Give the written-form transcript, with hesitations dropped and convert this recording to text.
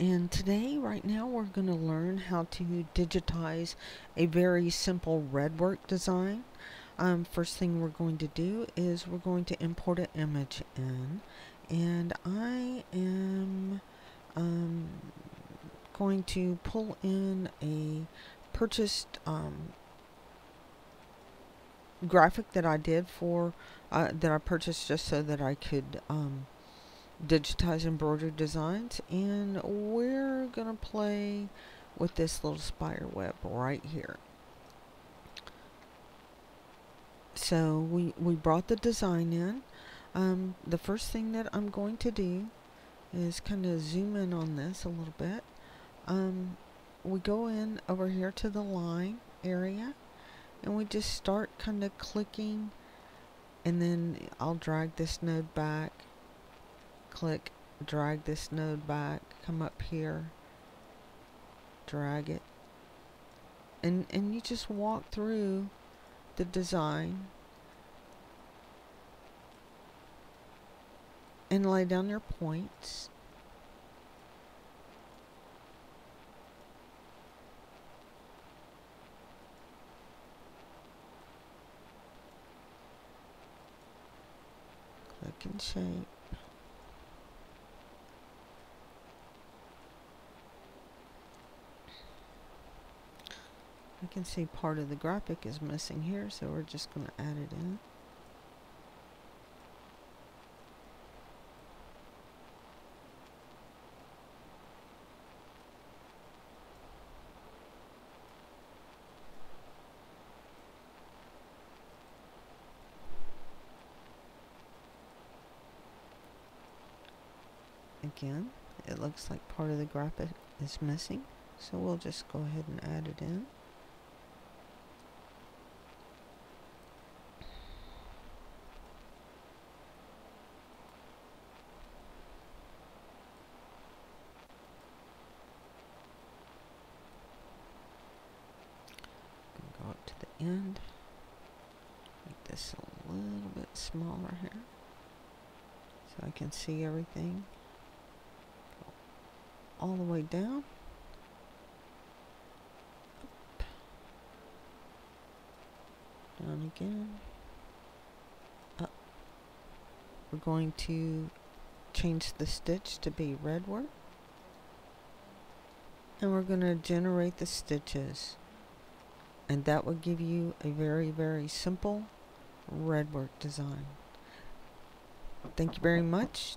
And today, right now, we're going to learn how to digitize a very simple RedWork design. First thing we're going to do is we're going to import an image in, and I am going to pull in a purchased graphic that I did for that I purchased just so that I could digitize embroidered designs, and we're gonna play with this little spider web right here. So we brought the design in. The first thing that I'm going to do is kind of zoom in on this a little bit. We go in over here to the line area, and we just start kind of clicking, and then I'll drag this node back, click, drag this node back, come up here, drag it, and you just walk through the design and lay down your points. Click and shape. I can see part of the graphic is missing here, so we're just going to add it in. Again, it looks like part of the graphic is missing, so we'll just go ahead and add it in. Go up to the end, make this a little bit smaller here so I can see everything. Go all the way down. Up. Down again. Up. We're going to change the stitch to be RedWork, and we're going to generate the stitches. And that will give you a very, very simple RedWork design. Thank you very much.